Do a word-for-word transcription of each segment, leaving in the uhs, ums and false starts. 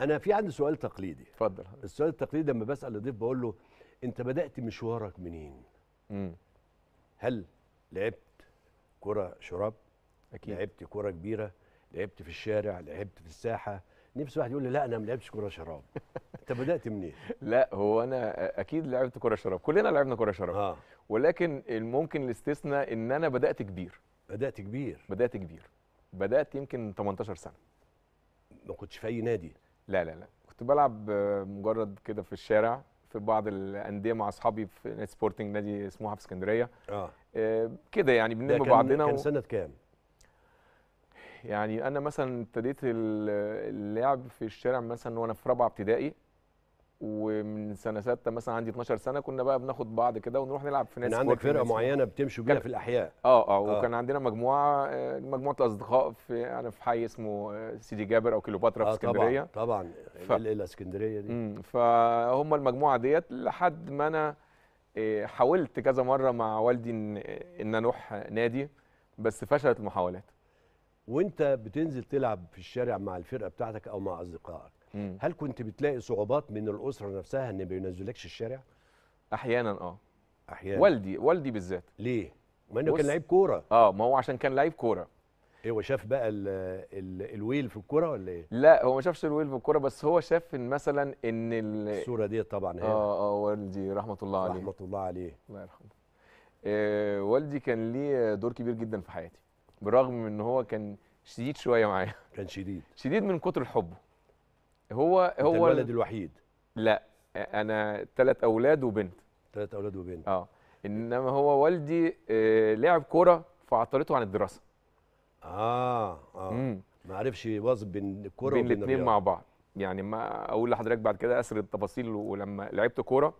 انا في عندي سؤال تقليدي. اتفضل. السؤال التقليدي لما بسال الضيف بقول له انت بدات مشوارك منين؟ امم هل لعبت كره شراب؟ اكيد لعبت كره كبيره، لعبت في الشارع، لعبت في الساحه. نفسي واحد يقول لي لا انا ما لعبتش كره شراب. انت بدات منين؟ لا هو انا اكيد لعبت كره شراب، كلنا لعبنا كره شراب. آه. ولكن ممكن الاستثناء ان انا بدات كبير. بدات كبير. بدات كبير. بدات يمكن تمنتاشر سنه. ما كنتش في اي نادي؟ لا لا لا، كنت بلعب مجرد كده في الشارع في بعض الانديه مع اصحابي في نادي سبورتنج، نادي اسمه في اسكندريه. اه كده يعني بنلم بعضنا. كان سنه كام؟ يعني انا مثلا ابتديت اللعب في الشارع مثلا وانا في رابعه ابتدائي، ومن سنه سته مثلا عندي اتناشر سنه كنا بقى بناخد بعض كده ونروح نلعب في نادي سبورتنج. كان عندك فرقه معينه بتمشوا بيها في الاحياء؟ اه اه وكان عندنا مجموعه مجموعه اصدقاء في انا في حي اسمه سيدي جابر او كليوباترا في اسكندريه. آه طبعا طبعا الاسكندريه دي. امم فهم المجموعه ديت لحد ما انا حاولت كذا مره مع والدي ان ان اروح نادي بس فشلت المحاولات. وانت بتنزل تلعب في الشارع مع الفرقه بتاعتك او مع اصدقائك، مم. هل كنت بتلاقي صعوبات من الاسره نفسها ان ما بينزلكش الشارع؟ احيانا اه احيانا. والدي والدي بالذات. ليه؟ ما انه كان لعيب كوره. اه ما هو عشان كان لعيب كوره. ايه هو شاف بقى ال ال الويل في الكوره ولا ايه؟ لا هو ما شافش الويل في الكوره، بس هو شاف ان مثلا ان الصوره دي طبعا هي اه اه والدي رحمه الله عليه. رحمه الله عليه الله يرحمه. آه والدي كان ليه دور كبير جدا في حياتي، بالرغم من ان هو كان شديد شويه معايا. كان شديد شديد من كتر حبه. هو هو الولد الوحيد؟ لا انا ثلاث اولاد وبنت. ثلاث اولاد وبنت. اه انما هو والدي آه لعب كوره فعطلته عن الدراسه. اه اه مم. ما عرفش يواظب بين الكوره وبين الاثنين مع بعض. يعني ما اقول لحضرتك بعد كده اسر التفاصيل. ولما لعبت كوره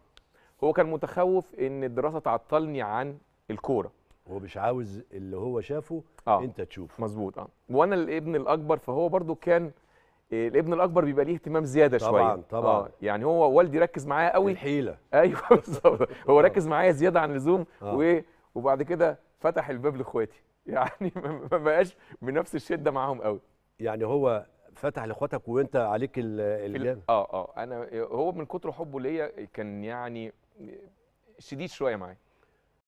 هو كان متخوف ان الدراسه تعطلني عن الكوره، هو مش عاوز اللي هو شافه آه. انت تشوفه. مظبوط. اه وانا الابن الاكبر، فهو برضو كان الابن الاكبر بيبقى ليه اهتمام زياده شويه. طبعا طبعا. آه. يعني هو والدي ركز معايا قوي الحيله. ايوه بالظبط. هو ركز معايا زياده عن اللزوم. آه. وبعد كده فتح الباب لاخواتي، يعني ما بقاش بنفس الشده معاهم قوي. يعني هو فتح لاخواتك وانت عليك الجانب. اه اه انا هو من كتر حبه ليا كان يعني شديد شويه معايا.